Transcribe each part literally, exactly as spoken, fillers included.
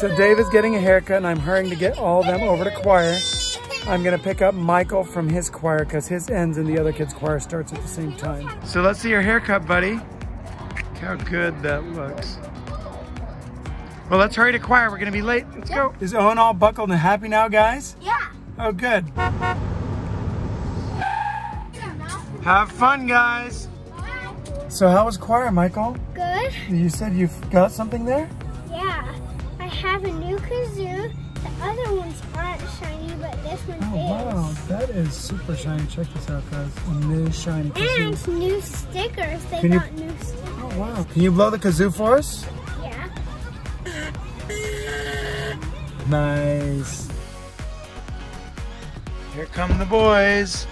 So Dave is getting a haircut and I'm hurrying to get all of them over to choir. I'm gonna pick up Michael from his choir because his ends and the other kid's choir starts at the same time. So let's see your haircut, buddy. Look how good that looks. Well, let's hurry to choir. We're gonna be late. Let's go. Is Owen all buckled and happy now, guys? Yeah. Oh, good. Have fun, guys. Bye. So how was choir, Michael? Good. You said you've got something there? Yeah. I have a new kazoo. The other ones aren't shiny, but this one oh, is. Oh, wow. That is super shiny. Check this out, guys. A new shiny kazoo. And new stickers. They Can got you... new stickers. Oh, wow. Can you blow the kazoo for us? Nice. Here come the boys.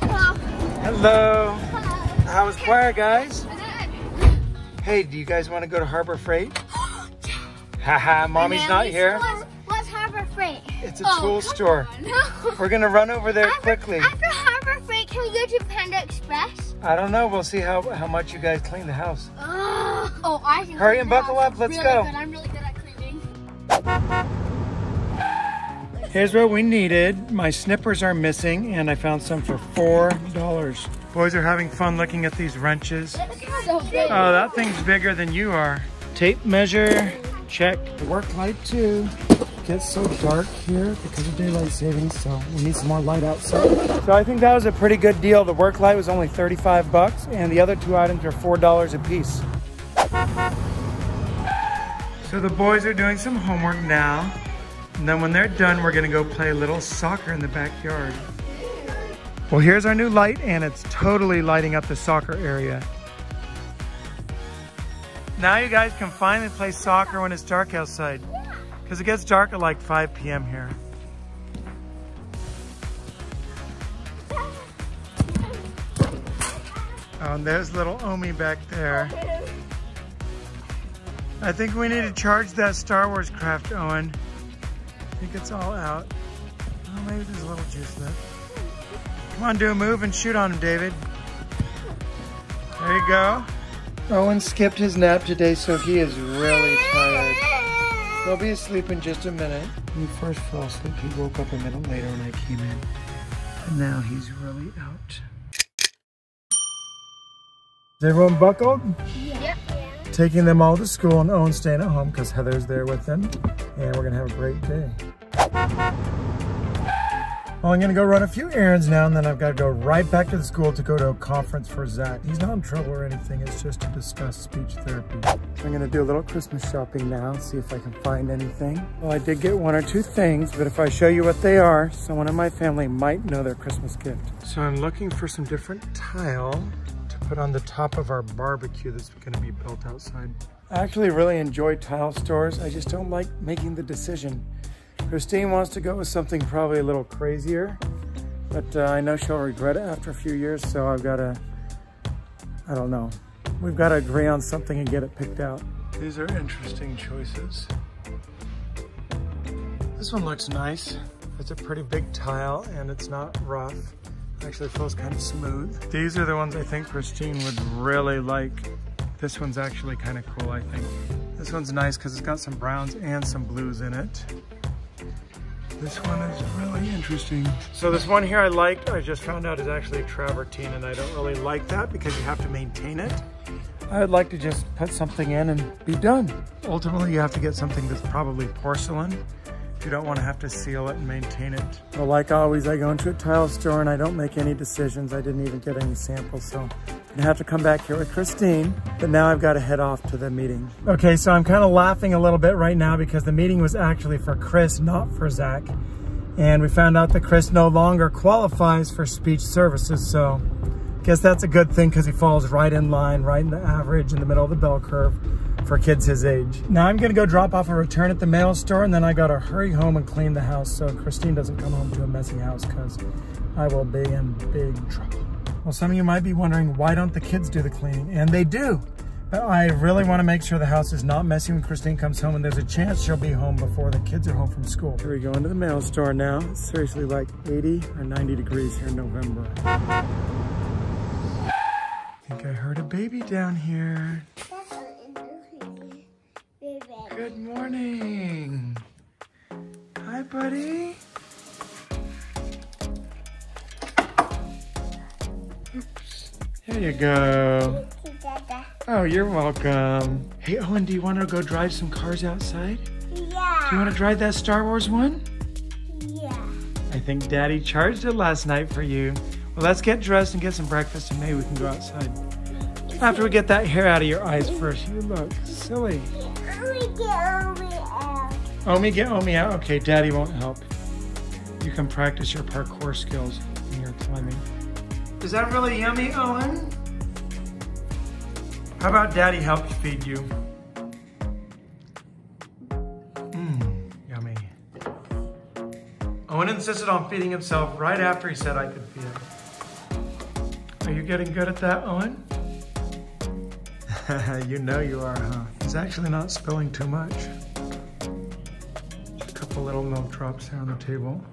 Hello. Hello. Hello. How was choir, guys? Good. Hey, do you guys want to go to Harbor Freight? Haha, mommy's not here. What's, what's Harbor Freight? It's a oh, tool store. No. We're going to run over there after, quickly. After Harbor Freight, can we go to Panda Express? I don't know. We'll see how, how much you guys clean the house. Oh, oh I think Hurry and buckle up. Let's really go. Good. I'm really good at cleaning. Here's what we needed. My snippers are missing and I found some for four dollars. Boys are having fun looking at these wrenches. So big. Oh, that thing's bigger than you are. Tape measure, check. The work light too. It gets so dark here because of daylight savings, so we need some more light outside. So I think that was a pretty good deal. The work light was only thirty-five bucks and the other two items are four dollars a piece. So the boys are doing some homework now. And then when they're done, we're gonna go play a little soccer in the backyard. Well, here's our new light and it's totally lighting up the soccer area. Now you guys can finally play soccer when it's dark outside. Because it gets dark at like five P M here. Oh, and there's little Omi back there. I think we need to charge that Star Wars craft, Owen. I think it's all out. Oh, maybe there's a little juice left. Come on, do a move and shoot on him, David. There you go. Owen skipped his nap today, so he is really tired. He'll be asleep in just a minute. When he first fell asleep, he woke up a minute later when I came in. And now he's really out. Is everyone buckled? Yep. Taking them all to school and Owen's staying at home because Heather's there with them. And we're gonna have a great day. Well, I'm gonna go run a few errands now and then I've gotta go right back to the school to go to a conference for Zac. He's not in trouble or anything, it's just to discuss speech therapy. I'm gonna do a little Christmas shopping now, see if I can find anything. Well, I did get one or two things, but if I show you what they are, someone in my family might know their Christmas gift. So I'm looking for some different tile to put on the top of our barbecue that's gonna be built outside. I actually really enjoy tile stores. I just don't like making the decision. Christine wants to go with something probably a little crazier, but uh, I know she'll regret it after a few years, so I've got to, I don't know. We've got to agree on something and get it picked out. These are interesting choices. This one looks nice. It's a pretty big tile and it's not rough. Actually, it feels kind of smooth. These are the ones I think Christine would really like. This one's actually kind of cool, I think. This one's nice because it's got some browns and some blues in it. This one is really interesting. So this one here I liked, I just found out is actually travertine and I don't really like that because you have to maintain it. I would like to just put something in and be done. Ultimately, you have to get something that's probably porcelain. You don't want to have to seal it and maintain it. Well, like always, I go into a tile store and I don't make any decisions. I didn't even get any samples, so I'm gonna have to come back here with Christine, but now I've got to head off to the meeting. Okay, so I'm kind of laughing a little bit right now because the meeting was actually for Chris, not for Zac. And we found out that Chris no longer qualifies for speech services, so I guess that's a good thing because he falls right in line, right in the average, in the middle of the bell curve for kids his age. Now I'm gonna go drop off a return at the mail store and then I gotta hurry home and clean the house so Christine doesn't come home to a messy house because I will be in big trouble. Well, some of you might be wondering why don't the kids do the cleaning? And they do. But I really wanna make sure the house is not messy when Christine comes home and there's a chance she'll be home before the kids are home from school. Here we go into the mail store now. It's seriously like eighty or ninety degrees here in November. I think I heard a baby down here. Baby. Good morning. Hi, buddy. Oops. There you go. Thank you, Dada. Oh, you're welcome. Hey, Owen, do you want to go drive some cars outside? Yeah. Do you want to drive that Star Wars one? Yeah. I think Daddy charged it last night for you. Well, let's get dressed and get some breakfast, and maybe we can go outside. After we get that hair out of your eyes first. You look silly. Omi, get Omi out. Omi, get Omi out? Okay, Daddy won't help. You can practice your parkour skills when you're climbing. Is that really yummy, Owen? How about Daddy helps feed you? Mmm, yummy. Owen insisted on feeding himself right after he said I could feed him. Are you getting good at that, Owen? You know you are, huh? He's actually not spilling too much. A couple little milk drops there on the table.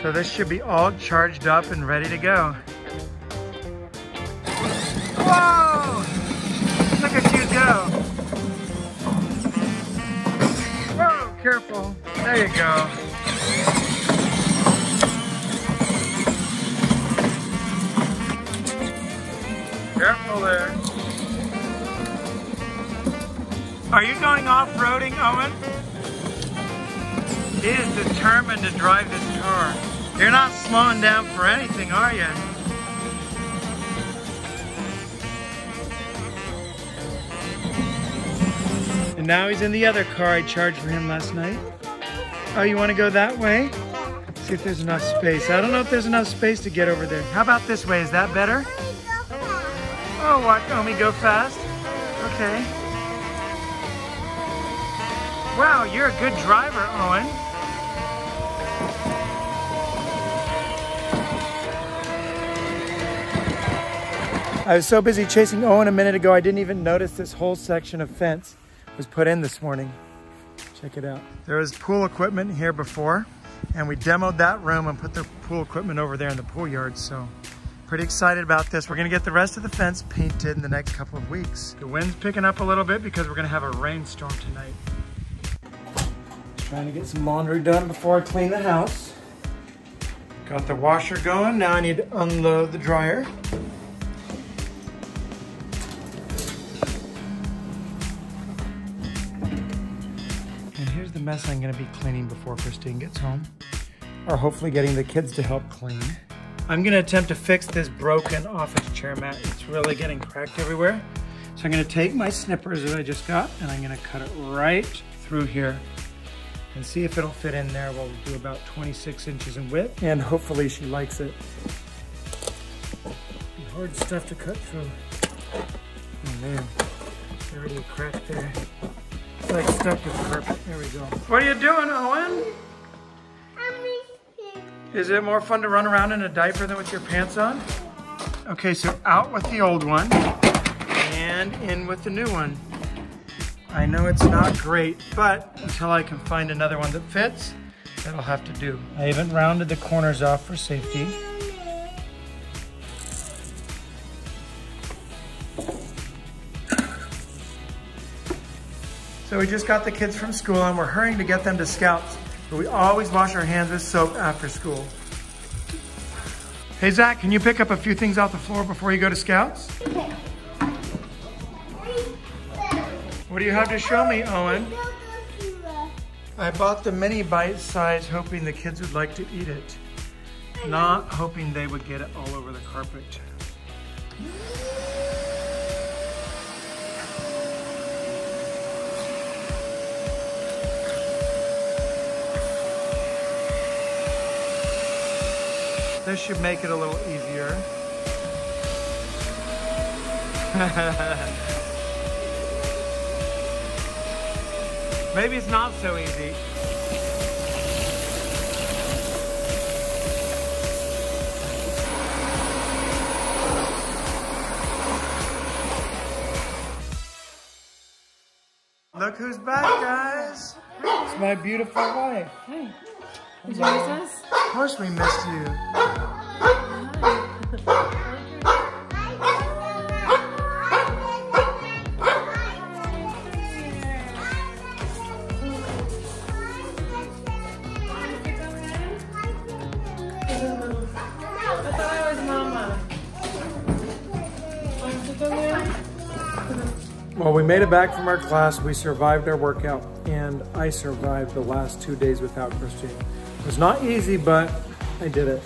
So this should be all charged up and ready to go. Whoa! Look at you go! Whoa, careful. There you go. Careful there. Are you going off-roading, Owen? He is determined to drive this car. You're not slowing down for anything, are you? And now he's in the other car I charged for him last night. Oh, you want to go that way? See if there's enough space. I don't know if there's enough space to get over there. How about this way? Is that better? Oh, watch Omi go fast. Okay. Wow, you're a good driver, Owen. I was so busy chasing Owen a minute ago, I didn't even notice this whole section of fence was put in this morning. Check it out. There was pool equipment here before, and we demoed that room and put the pool equipment over there in the pool yard, so pretty excited about this. We're gonna get the rest of the fence painted in the next couple of weeks. The wind's picking up a little bit because we're gonna have a rainstorm tonight. Trying to get some laundry done before I clean the house. Got the washer going. Now I need to unload the dryer. And here's the mess I'm gonna be cleaning before Christine gets home. Or hopefully getting the kids to help clean. I'm gonna attempt to fix this broken office chair mat. It's really getting cracked everywhere. So I'm gonna take my snippers that I just got and I'm gonna cut it right through here and see if it'll fit in there. We'll do about twenty-six inches in width, and hopefully she likes it. Be hard stuff to cut through. Oh man, there's already a crack there. It's like stuck to the carpet. There we go. What are you doing, Owen? Is it more fun to run around in a diaper than with your pants on? Okay, so out with the old one, and in with the new one. I know it's not great, but until I can find another one that fits, that'll have to do. I even rounded the corners off for safety. So we just got the kids from school and we're hurrying to get them to Scouts, but we always wash our hands with soap after school. Hey Zach, can you pick up a few things off the floor before you go to Scouts? Okay. What do you have to show me, Owen? I bought the mini bite size hoping the kids would like to eat it. Not hoping they would get it all over the carpet. This should make it a little easier. Maybe it's not so easy. Look who's back, guys. It's my beautiful wife. Hey. Did you miss us? Of course we missed you. didn't move. I thought I was Mama. Well, we made it back from our class. We survived our workout, and I survived the last two days without Christine. It was not easy, but I did it.